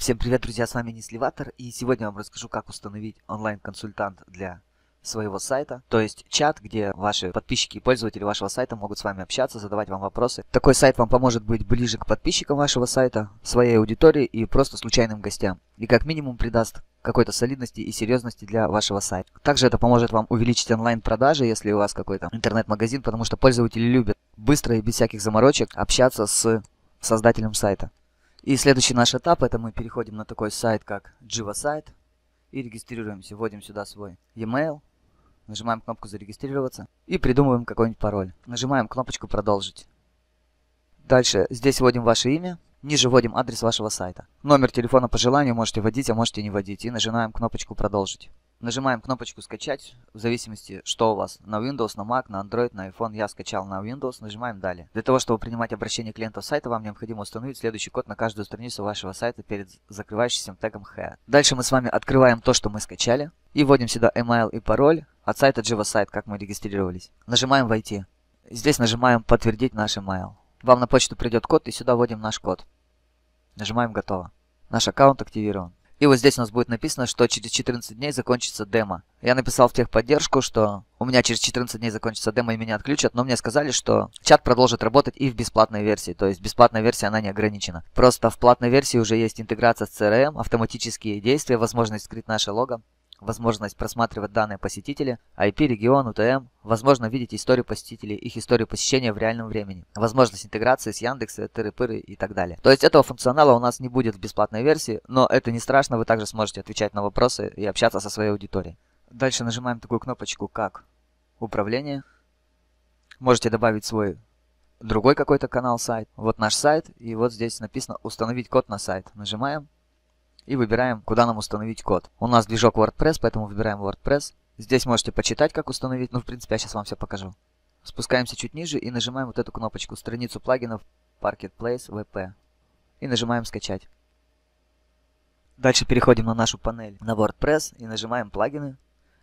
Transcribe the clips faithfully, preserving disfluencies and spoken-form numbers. Всем привет, друзья, с вами НЕСЛИВАТОР, и сегодня я вам расскажу, как установить онлайн-консультант для своего сайта, то есть чат, где ваши подписчики и пользователи вашего сайта могут с вами общаться, задавать вам вопросы. Такой сайт вам поможет быть ближе к подписчикам вашего сайта, своей аудитории и просто случайным гостям, и как минимум придаст какой-то солидности и серьезности для вашего сайта. Также это поможет вам увеличить онлайн-продажи, если у вас какой-то интернет-магазин, потому что пользователи любят быстро и без всяких заморочек общаться с создателем сайта. И следующий наш этап, это мы переходим на такой сайт, как JivoSite, и регистрируемся, вводим сюда свой e-mail, нажимаем кнопку «Зарегистрироваться» и придумываем какой-нибудь пароль. Нажимаем кнопочку «Продолжить». Дальше здесь вводим ваше имя, ниже вводим адрес вашего сайта. Номер телефона по желанию можете вводить, а можете не вводить, и нажимаем кнопочку «Продолжить». Нажимаем кнопочку «Скачать», в зависимости, что у вас, на Windows, на Mac, на Android, на iPhone. Я скачал на Windows, нажимаем «Далее». Для того, чтобы принимать обращение клиентов сайта, вам необходимо установить следующий код на каждую страницу вашего сайта перед закрывающимся тегом «Head». Дальше мы с вами открываем то, что мы скачали, и вводим сюда email и пароль от сайта JivoSite, как мы регистрировались. Нажимаем «Войти». Здесь нажимаем «Подтвердить наш email». Вам на почту придет код, и сюда вводим наш код. Нажимаем «Готово». Наш аккаунт активирован. И вот здесь у нас будет написано, что через четырнадцать дней закончится демо. Я написал в техподдержку, что у меня через четырнадцать дней закончится демо и меня отключат, но мне сказали, что чат продолжит работать и в бесплатной версии. То есть бесплатная версия, она не ограничена. Просто в платной версии уже есть интеграция с си ар эм, автоматические действия, возможность скрыть наше лого, возможность просматривать данные посетителя, ай пи, регион, ю ти эм, возможно видеть историю посетителей, их историю посещения в реальном времени, возможность интеграции с Яндекса, тыры-пыры и так далее. То есть этого функционала у нас не будет в бесплатной версии, но это не страшно, вы также сможете отвечать на вопросы и общаться со своей аудиторией. Дальше нажимаем такую кнопочку, как «Управление». Можете добавить свой другой какой-то канал, сайт. Вот наш сайт, и вот здесь написано «Установить код на сайт». Нажимаем. И выбираем, куда нам установить код. У нас движок WordPress, поэтому выбираем WordPress. Здесь можете почитать, как установить, но в принципе я сейчас вам все покажу. Спускаемся чуть ниже и нажимаем вот эту кнопочку, страницу плагинов маркет плейс точка ви пи. И нажимаем «Скачать». Дальше переходим на нашу панель на WordPress и нажимаем «Плагины»,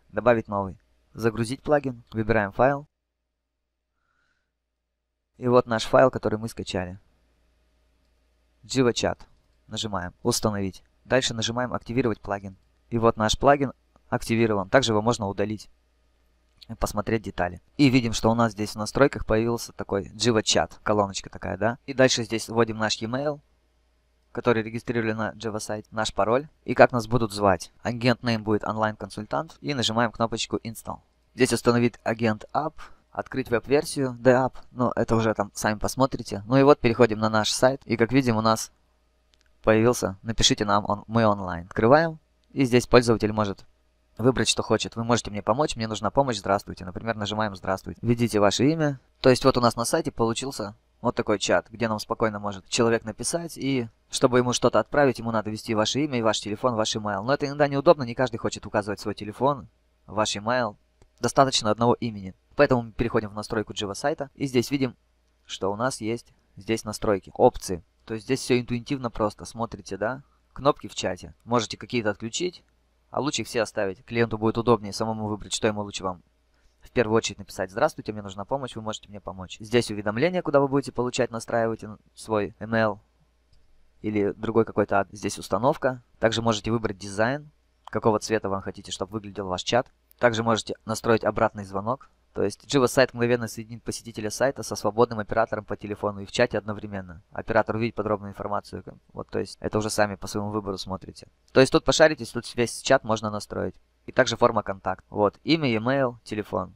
«Добавить новый», «Загрузить плагин», выбираем «Файл». И вот наш файл, который мы скачали. JivoChat. Нажимаем «Установить». Дальше нажимаем «Активировать плагин». И вот наш плагин активирован. Также его можно удалить и посмотреть детали. И видим, что у нас здесь в настройках появился такой JivoChat, колоночка такая, да? И дальше здесь вводим наш e-mail, который регистрировали на JivoSite, наш пароль и как нас будут звать. Агент name будет онлайн-консультант. И нажимаем кнопочку «Install». Здесь установит агент app, открыть веб-версию dApp, но это уже там сами посмотрите. Ну и вот переходим на наш сайт. И как видим, у нас появился «Напишите нам, он, мы онлайн». Открываем, и здесь пользователь может выбрать, что хочет. Вы можете мне помочь, мне нужна помощь, здравствуйте. Например, нажимаем «Здравствуйте». Введите ваше имя. То есть вот у нас на сайте получился вот такой чат, где нам спокойно может человек написать, и чтобы ему что-то отправить, ему надо ввести ваше имя, и ваш телефон, ваш email. Но это иногда неудобно, не каждый хочет указывать свой телефон, ваш email. Достаточно одного имени. Поэтому мы переходим в настройку JivoSite, и здесь видим, что у нас есть здесь настройки, опции. То есть здесь все интуитивно просто. Смотрите, да? Кнопки в чате. Можете какие-то отключить, а лучше их все оставить. Клиенту будет удобнее самому выбрать, что ему лучше вам. В первую очередь написать «Здравствуйте, мне нужна помощь, вы можете мне помочь». Здесь уведомления, куда вы будете получать, настраивайте свой email или другой какой-то адрес. Здесь установка. Также можете выбрать дизайн, какого цвета вам хотите, чтобы выглядел ваш чат. Также можете настроить обратный звонок. То есть JivoSite мгновенно соединит посетителя сайта со свободным оператором по телефону и в чате одновременно. Оператор увидит подробную информацию. Вот, то есть это уже сами по своему выбору смотрите. То есть тут пошаритесь, тут весь чат можно настроить. И также форма контакт. Вот, имя, e-mail, телефон.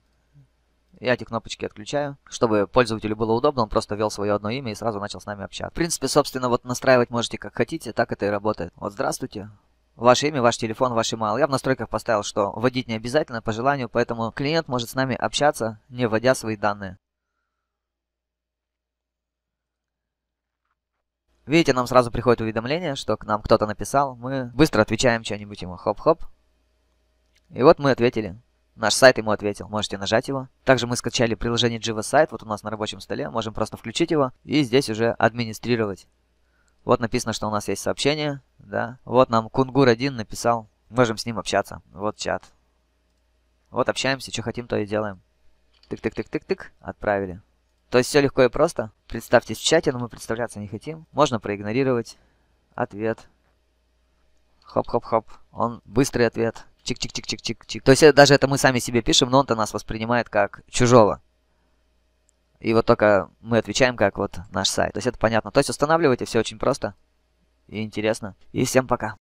Я эти кнопочки отключаю, чтобы пользователю было удобно, он просто ввел свое одно имя и сразу начал с нами общаться. В принципе, собственно, вот настраивать можете как хотите, так это и работает. Вот, здравствуйте. Ваше имя, ваш телефон, ваш email. Я в настройках поставил, что вводить не обязательно, по желанию, поэтому клиент может с нами общаться, не вводя свои данные. Видите, нам сразу приходит уведомление, что к нам кто-то написал. Мы быстро отвечаем что-нибудь ему. Хоп-хоп. И вот мы ответили. Наш сайт ему ответил. Можете нажать его. Также мы скачали приложение JivoSite. Вот у нас на рабочем столе. Можем просто включить его и здесь уже администрировать. Вот написано, что у нас есть сообщение, да. Вот нам Кунгур один написал, можем с ним общаться. Вот чат. Вот общаемся, что хотим, то и делаем. Тык-тык-тык-тык-тык, отправили. То есть все легко и просто. Представьтесь в чате, но мы представляться не хотим. Можно проигнорировать ответ. Хоп-хоп-хоп. Он быстрый ответ. Чик-чик-чик-чик-чик-чик. То есть даже это мы сами себе пишем, но он-то нас воспринимает как чужого. И вот только мы отвечаем как вот наш сайт. То есть это понятно. То есть устанавливайте, все очень просто и интересно. И всем пока.